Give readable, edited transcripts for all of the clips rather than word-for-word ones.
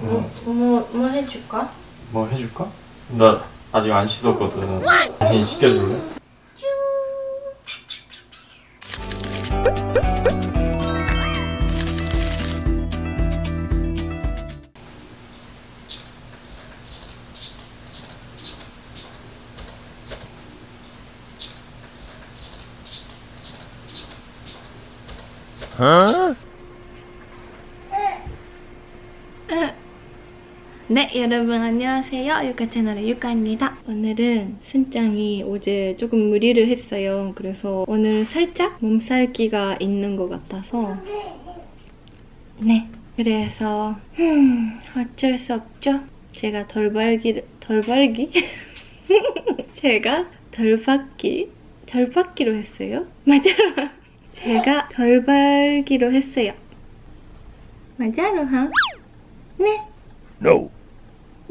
뭐 해줄까? 뭐 해줄까? 나 아직 안 씻었거든. 대신 씻겨줄래? 어? 네, 여러분 안녕하세요. 유카 채널의 유카입니다. 오늘은 순짱이 어제 조금 무리를 했어요. 그래서 오늘 살짝 몸살기가 있는 것 같아서 네, 그래서 어쩔 수 없죠. 제가 덜 받기로 했어요. 맞아요. 제가 덜 받기로 했어요. 맞아요, 하? 네. No.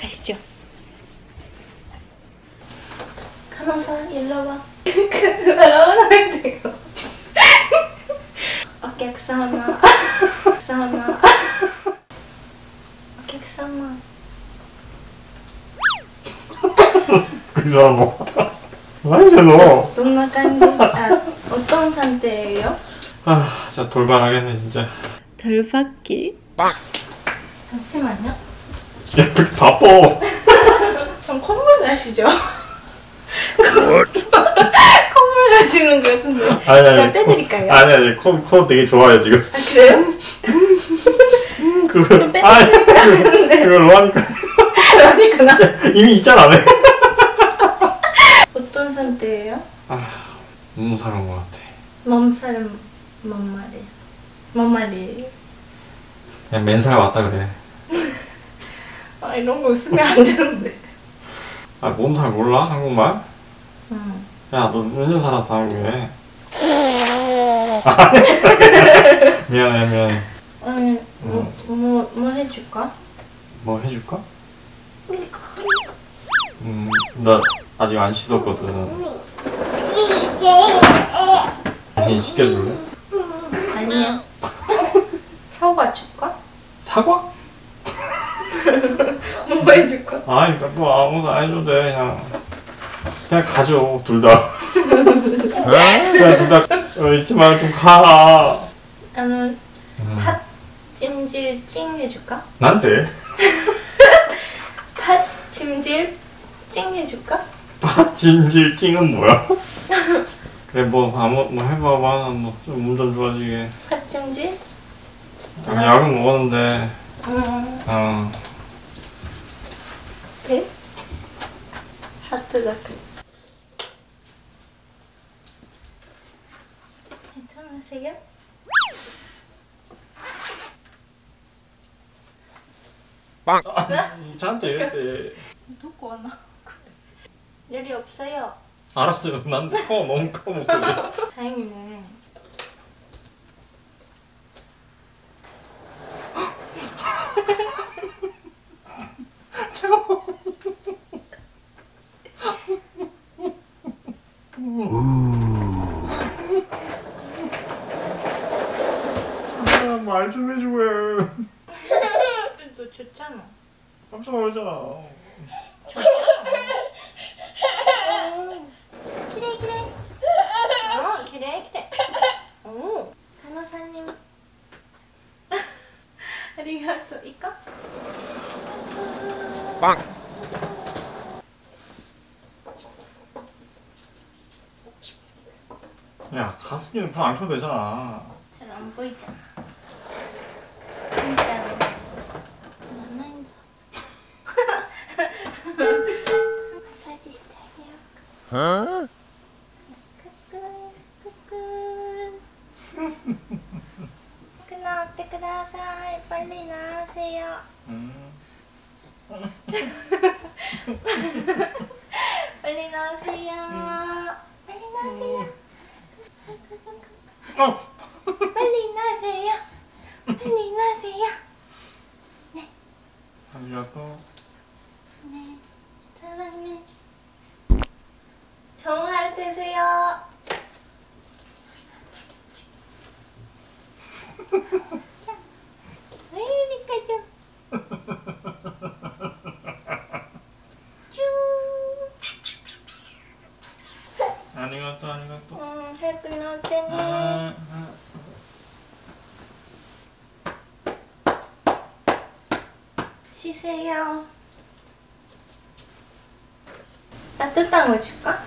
가시죠. 카노사 일로 와. 말하면 되고. 오객사마. 사마. 오객사마. 그 사람 뭐? 아니잖아. 어떤 간지? 아, 어떤 상태예요? 아, 진짜 돌발하겠네 진짜. 덜받기? 잠시만요. 야, 왜 이렇게 바빠? 전 콧물 나시죠? 콧물 나시는 것 같은데. 아니, 빼드릴까요? 아니, 코 되게 좋아요 지금. 아, 그래요? 그걸 좀 빼드릴까요? 그걸 로하니까 이미 있잖아. 어떤 상태예요? 아, 몸살인 것 같아. 몸살은 뭔 말이에요? 뭔 말이에요? 그냥 맨살 왔다 그래. 아, 이런 거 웃으면 안 되는데. 아, 몸살 몰라? 한국말? 응. 야, 너 몇 년 살았어 한국에? 미안해 미안해. 아니, 뭐 해줄까? 뭐 해줄까? 나 아직 안 씻었거든. 대신 씻겨줄래? 아니야. 사과 줄까? 사과? 뭐 해줄까? 아니, 뭐 아무도 안 해줘도 돼. 그냥 가죠, 둘 다. 그냥 둘 다 잊지 말고 좀 가라. 나는 팥찜질 찡 해줄까? 난데? 팥찜질 찡 해줄까? 팥찜질 찡은 뭐야? 그래, 뭐 해봐봐. 뭐 좀 몸 좀 좋아지게. 팥찜질? 약을 먹었는데. 어. 네? 하트가 그. 괜찮으세요? 빵! 저한테 이랬대. 누구 하나? 열이 없어요. 알았어요. 난 커. 너무 커 먹어요. 다행이네. 말 좀 해주고 해. 너 좋잖아. 깜짝 놀랐잖아. 그래 그래. 어, 그래 그래. 오, 간호사님. 아리가토. 이거? 빵. 야, 가습기는 불 안 켜도 되잖아. 잘 안 보이잖아. 진짜로. 만나인다. 마사지 시작해요. 어? 끄끄 끄끄. 끄나, 어때, 끄다사이. 빨리 나가세요. 있잖아. 빨리 나오세요. 빨리 나오세요. 빨리 나오세요. 빨리 나오세요. 네. 안녕하세요. 네. 사랑해. 좋은 하루 되세요. 왜 이리 가죠? 아리가또 아리가또. 응, 잘 끝날 때네. 쉬세요. 따뜻한 거 줄까?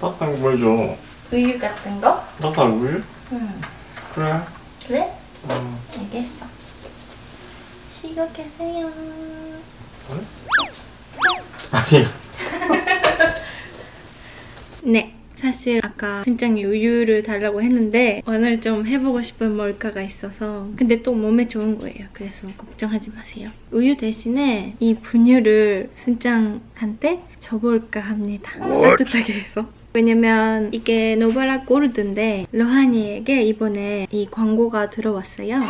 따뜻한 거 뭘 줘? 우유 같은 거? 따뜻한 우유? 응. 그래. 그래? 응. 알겠어. 쉬고 계세요. 그래? 아니. 네, 사실 아까 순짱이 우유를 달라고 했는데 오늘 좀 해보고 싶은 몰카가 있어서, 근데 또 몸에 좋은 거예요. 그래서 걱정하지 마세요. 우유 대신에 이 분유를 순짱한테 줘볼까 합니다. 따뜻하게 해서. 왜냐면 이게 노바라 골드인데 로하니에게 이번에 이 광고가 들어왔어요.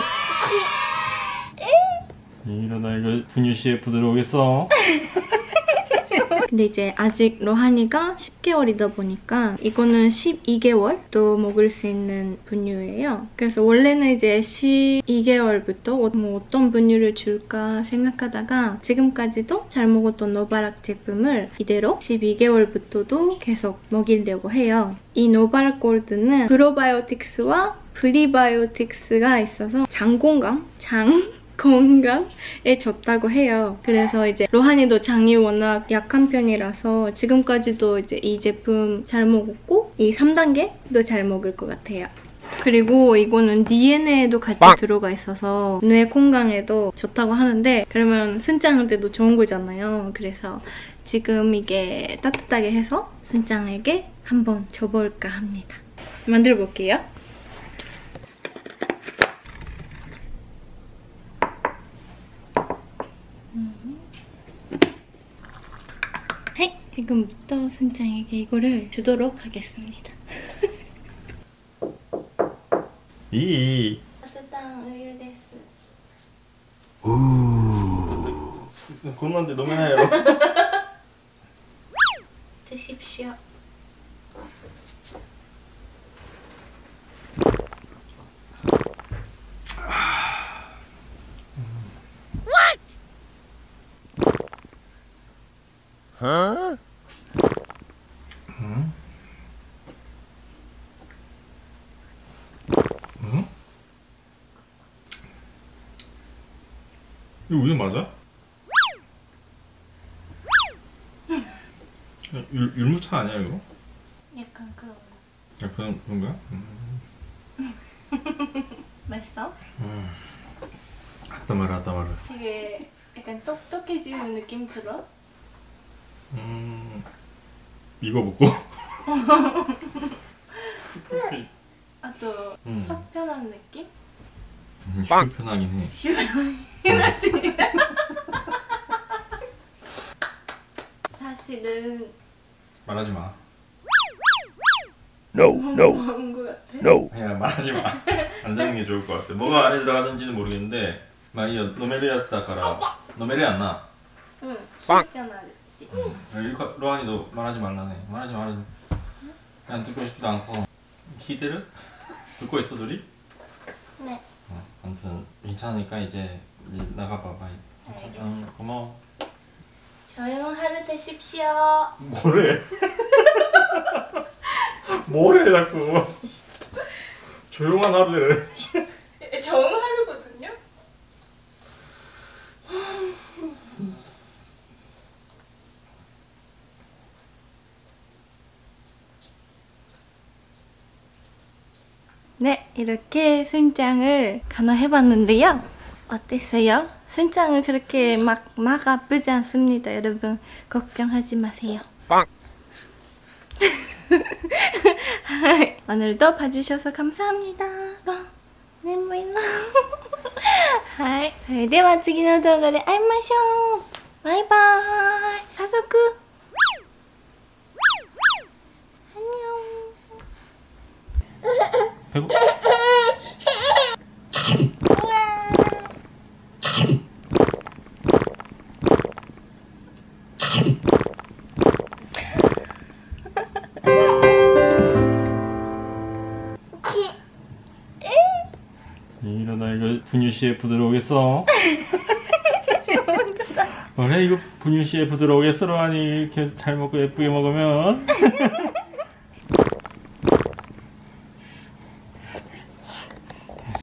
이러다 이거 분유 CF 들어오겠어. 근데 이제 아직 로하니가 10개월이다 보니까 이거는 12개월도 먹을 수 있는 분유예요. 그래서 원래는 이제 12개월부터 뭐 어떤 분유를 줄까 생각하다가 지금까지도 잘 먹었던 노바락 제품을 이대로 12개월부터도 계속 먹이려고 해요. 이 노바락 골드는 프로바이오틱스와 프리바이오틱스가 있어서 장 건강에 좋다고 해요. 그래서 이제 로하니도 장이 워낙 약한 편이라서 지금까지도 이제 이 제품 잘 먹었고 이 3단계도 잘 먹을 것 같아요. 그리고 이거는 DNA에도 같이 들어가 있어서 뇌 건강에도 좋다고 하는데, 그러면 순짱한테도 좋은 거잖아요. 그래서 지금 이게 따뜻하게 해서 순짱에게 한번 줘볼까 합니다. 만들어 볼게요. 지금부터 순짱에게 이거를 주도록 하겠습니다. 이 따뜻한 우유 데스. 우. 진짜 곤란데 너무 해요. 드십시오. What? 이거 우유 맞아? 율무차 아니야 이거? 약간 그런 거. 약간 그런 거야? 맛있어? 아따마라. 되게 약간 똑똑해지는 느낌 들어? 이거 먹고. 아, 또 속편한 느낌? 빵! 편하긴 해. 사실은 말하지 마. No. 그냥 말하지 마. 안 되는 게 좋을 것 같아. 뭐가 안에 들어가는지는 모르겠는데, 마이어 노메리아스다카라 노메리아나. 응. 편하지. 로한이 너 말하지 말라네. 말하지. 난 듣고 싶지도 않고. 히데르? 듣고 있어 둘이? 네. 아무튼 괜찮으니까 이제 나가봐봐. 알겠어. 고마워. 조용한 하루 되십시오. 뭐래 자꾸. 조용한 하루 되래. 조용한 하루거든요? 네, 이렇게 순짱을 간호해봤는데요. 어땠어요? 순짱은 그렇게 막 아프지 않습니다, 여러분. 걱정하지 마세요. 빵! 오늘도 봐주셔서 감사합니다. 와, 내 모이나. それでは次の動画で会いましょう。バイバーイ。家族。안녕。 분유CF 들어오겠어? 혼자다. 그래 이거 분유CF 들어오겠어로 하니 이렇게 잘 먹고 예쁘게 먹으면